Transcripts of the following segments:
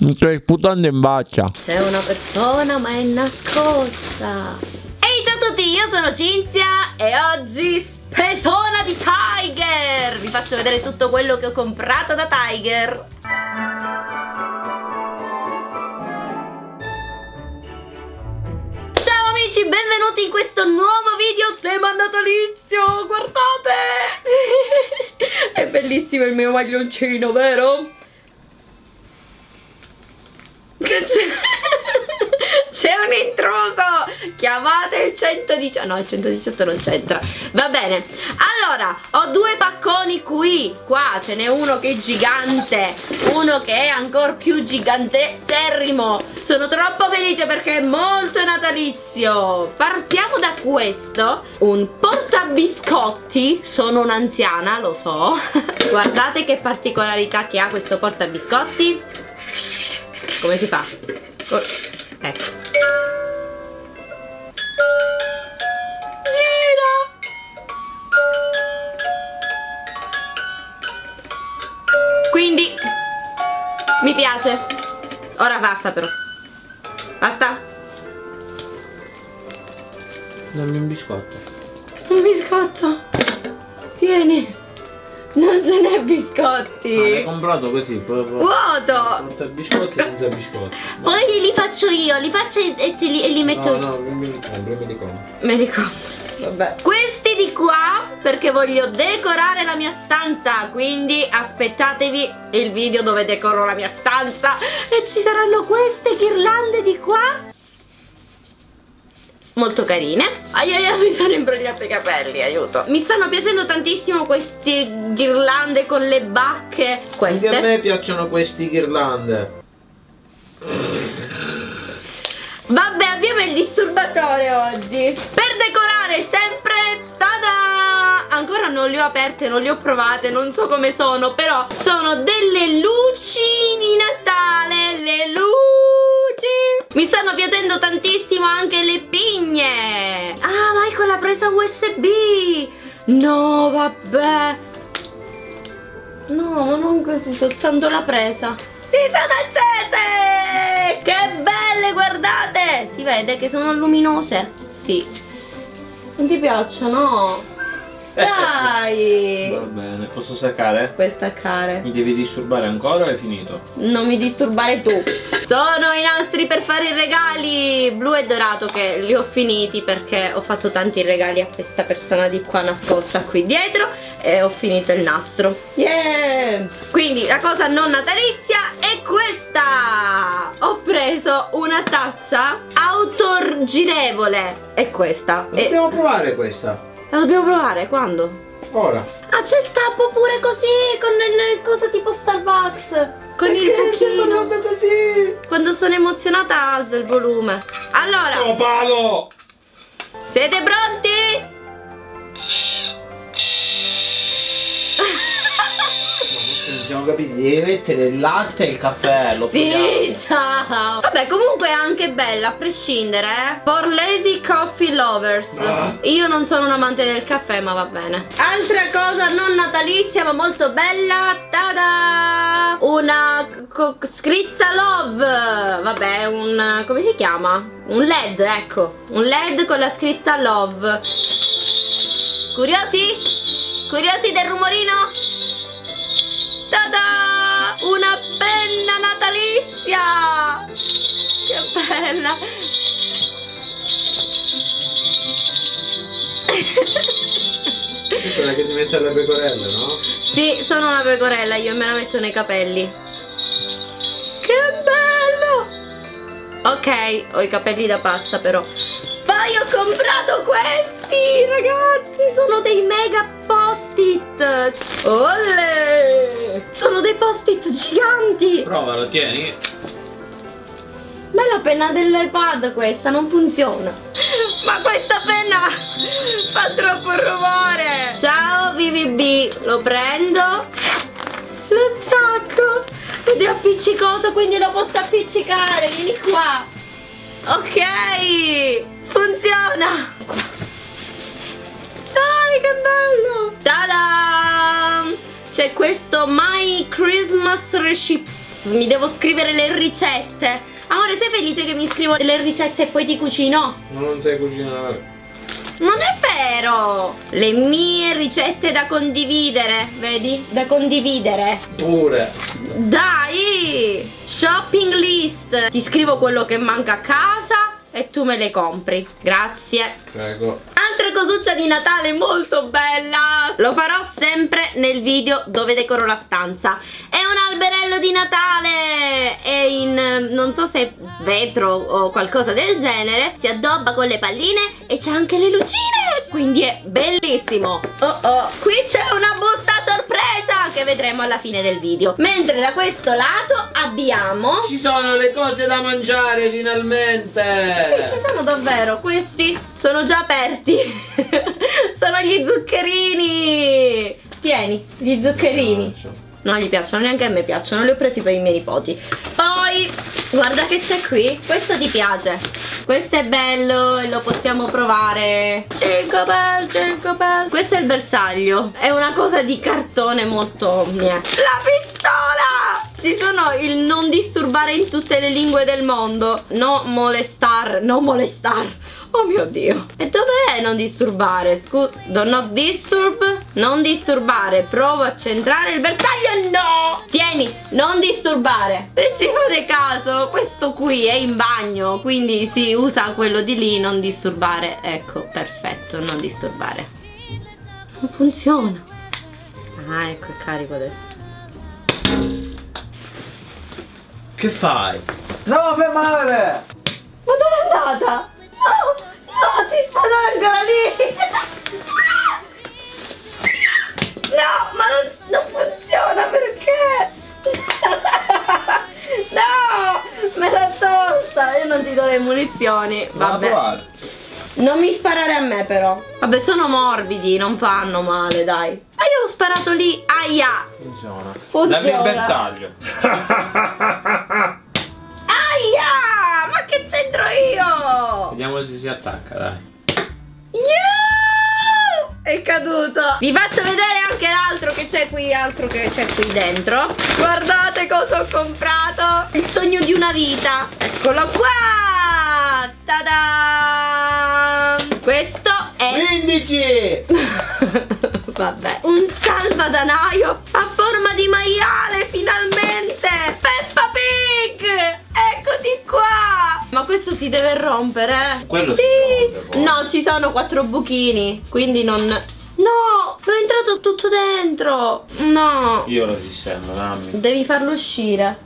Mi stai sputando in faccia. C'è una persona ma è nascosta. Ehi, ciao a tutti, io sono Cinzia e oggi spesona di Tiger. Vi faccio vedere tutto quello che ho comprato da Tiger. Ciao amici, benvenuti in questo nuovo video tema natalizio. Guardate. È bellissimo il mio maglioncino, vero? C'è un intruso, chiamate il 118. No, il 118 non c'entra. Va bene, allora ho due pacconi qui. Qua ce n'è uno che è gigante, uno che è ancora più gigante terrimo. Sono troppo felice perché è molto natalizio. Partiamo da questo, un portabiscotti. Sono un'anziana, lo so. Guardate che particolarità che ha questo portabiscotti. Come si fa? Ecco. Gira! Quindi mi piace. Ora basta però. Basta? Dammi un biscotto. Un biscotto? Tieni. Non ce n'è biscotti. Ma l'hai comprato così proprio vuoto. Biscotti senza biscotti. No. Poi li faccio io, li faccio e li metto io. No, no, me li compro. Vabbè. Questi di qua perché voglio decorare la mia stanza, quindi aspettatevi il video dove decoro la mia stanza e ci saranno queste ghirlande di qua. Molto carine. Aiaia, mi sono imbrogliata i capelli, aiuto. Mi stanno piacendo tantissimo queste ghirlande con le bacche. Queste. Anche a me piacciono queste ghirlande. Vabbè, abbiamo il disturbatore oggi. Per decorare sempre, tada! Ancora non le ho aperte, non le ho provate, non so come sono, però sono delle luci di Natale, le luci. Mi stanno piacendo tantissimo anche le pigne. Ah, ma ecco la presa USB. No, vabbè. No, non così, soltanto la presa. Si sono accese! Che belle, guardate! Si vede che sono luminose. Sì. Non ti piacciono? Dai! Va bene, posso staccare? Puoi staccare. Mi devi disturbare ancora o è finito? Non mi disturbare tu. Sono i nastri per fare i regali blu e dorato che li ho finiti perché ho fatto tanti regali a questa persona di qua nascosta qui dietro e ho finito il nastro. Yeah! Quindi la cosa non natalizia è questa! Ho preso una tazza autogirevole. È questa. Dobbiamo provare questa. La dobbiamo provare, quando? Ora. Ah, c'è il tappo pure così, con le cose tipo Starbucks. Con il buchino. Così? Quando sono emozionata alzo il volume. Allora. Oh, palo! Siete pronti? Siamo capiti, devi mettere il latte e il caffè. Lo sì, ciao. Vabbè, comunque è anche bella, a prescindere, eh? For lazy coffee lovers. Io non sono un amante del caffè, ma va bene. Altra cosa non natalizia, ma molto bella. Tada! Una scritta love. Vabbè, un... come si chiama? Un LED, ecco. Un LED con la scritta love. Curiosi? Curiosi del rumorino? Tada! Una penna natalizia! Che bella! È quella che si mette alla pecorella, no? Sì, sono una pecorella, io me la metto nei capelli. Che bello! Ok, ho i capelli da pazza però. Poi ho comprato questi, ragazzi, sono dei mega post-it. Olè! Sono dei post-it giganti. Provalo, tieni. Ma è la penna dell'iPad questa, non funziona. Ma questa penna fa troppo rumore. Ciao VVB, lo prendo, lo stacco ed è appiccicoso, quindi lo posso appiccicare. Vieni qua. Ok. Funziona! Dai, che bello! fare questo My Christmas Recipes. Mi devo scrivere le ricette. Amore, sei felice che mi scrivo le ricette e poi ti cucino? Ma non sai cucinare. Non è vero! Le mie ricette da condividere, vedi? Da condividere. Pure. Dai! Shopping list. Ti scrivo quello che manca a casa e tu me le compri. Grazie. Prego. Altra cosuccia di Natale molto bella. Lo farò sempre nel video dove decoro la stanza. È un alberello di Natale. È in, non so se vetro o qualcosa del genere. Si addobba con le palline e c'è anche le lucine. Quindi è bellissimo. Oh oh. Qui c'è una busta sorpresa che vedremo alla fine del video. Mentre da questo lato abbiamo... Ci sono le cose da mangiare finalmente. Sì, ci sono davvero, questi sono già aperti. Sono gli zuccherini. Tieni, gli zuccherini. Non gli piacciono, neanche a me piacciono, li ho presi per i miei nipoti. Poi, guarda che c'è qui. Questo ti piace. Questo è bello e lo possiamo provare. Cinque bel, cinque bel. Questo è il bersaglio. È una cosa di cartone molto mia. La pistola! Ci sono il non disturbare in tutte le lingue del mondo. No molestar, no molestar. Oh mio Dio. E dov'è non disturbare? Scusa, do not disturb. Non disturbare. Provo a centrare il bersaglio. No! Tieni, non disturbare. Se ci fate caso, questo qui è in bagno, quindi si usa quello di lì, non disturbare. Ecco, perfetto, non disturbare. Non funziona. Ah, ecco, è carico adesso. Che fai? No, per male! Ma dove è andata? No! No, ti spalangola lì! No, ma non funziona, perché? No! Me l'ha tolta! Io non ti do le munizioni, vabbè. Non mi sparare a me però. Vabbè, sono morbidi, non fanno male, dai. Ma io ho sparato lì, aia! Funziona. Funziona. Dammi il bersaglio. Aia! Ma che c'entro io? Vediamo se si attacca, dai. Yeah! È caduto. Vi faccio vedere anche l'altro che c'è qui, altro che c'è qui dentro. Guardate cosa ho comprato. Il sogno di una vita. Eccolo qua! Ta-da! Questo è... 15! Vabbè, un salvadanaio a forma di maiale, finalmente! Peppa Pig! Eccoti qua! Ma questo si deve rompere? Quello sì! Si rompe, no, ci sono 4 buchini, quindi non... No! L'ho entrato tutto dentro! No! Io lo sistemo, dammi. Devi farlo uscire.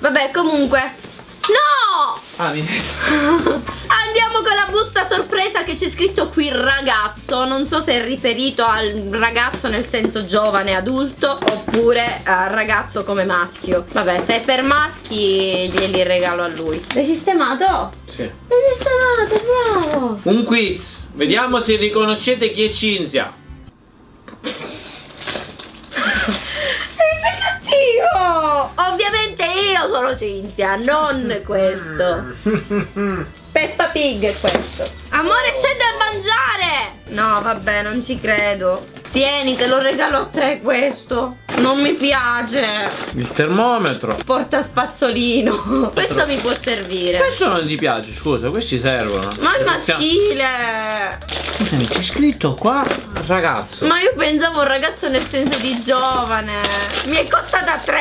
Vabbè, comunque... No! Ah, mi... Andiamo con la busta sorpresa che c'è scritto qui ragazzo. Non so se è riferito al ragazzo nel senso giovane adulto oppure al ragazzo come maschio. Vabbè, se è per maschi glieli regalo a lui. L'hai sistemato? Sì. L'hai sistemato, bravo. Un quiz, vediamo se riconoscete chi è Cinzia. Ovviamente io sono Cinzia, non questo. Peppa Pig è questo. Amore, c'è da mangiare. No, vabbè, non ci credo. Tieni, te lo regalo a te questo. Non mi piace. Il termometro. Porta spazzolino. Questo mi può servire. Questo non ti piace, scusa, questi servono. Ma è maschile. Scusami, c'è scritto qua ragazzo. Ma io pensavo un ragazzo nel senso di giovane. Mi è costata 3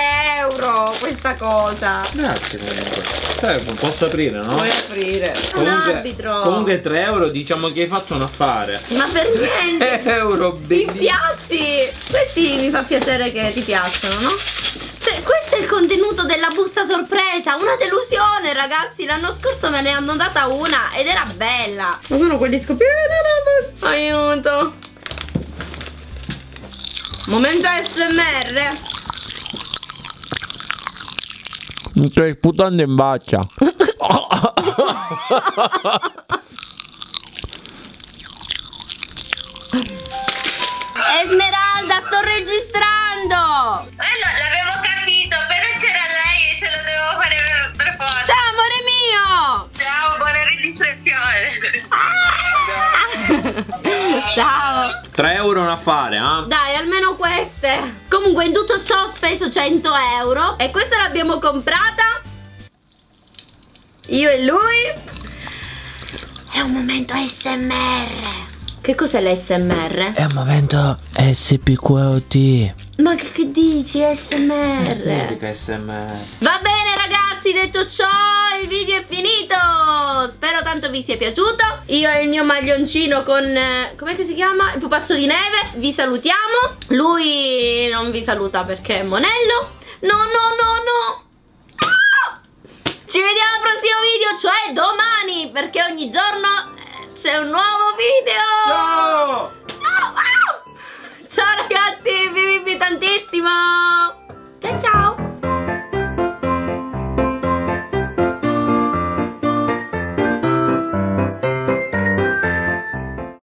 euro questa cosa. Grazie comunque. Posso aprire, no? Puoi aprire. Comunque, un arbitro. Comunque 3 euro diciamo che hai fatto un affare. Ma per niente. 3 euro bellissimo. I piatti. Questi mi fa piacere che ti piacciono, no? Cioè, questo è il contenuto della busta sorpresa. Una delusione, ragazzi. L'anno scorso me ne hanno data una ed era bella. Ma sono quelli scoperti. Aiuto. Momento ASMR. Mi stai sputando in faccia. Esmeralda, sto registrando. L'avevo capito, però c'era lei e te lo devo fare per forza. Ciao amore mio. Ciao, buona registrazione. Ah! Ciao. 3 euro un affare, eh? Dai, almeno queste. Comunque in tutto ciò ho speso 100 euro e questa l'abbiamo comprata io e lui. È un momento ASMR. Che cos'è l'ASMR? È un momento SPQT. Ma che dici? ASMR? Significa SMR. Va bene ragazzi, detto ciò il video è finito. Spero tanto vi sia piaciuto. Io e il mio maglioncino con... com'è che si chiama? Il pupazzo di neve. Vi salutiamo. Lui non vi saluta perché è monello. No, no, no, no. Ci vediamo al prossimo video, cioè domani, perché ogni giorno c'è un nuovo video! Ciao!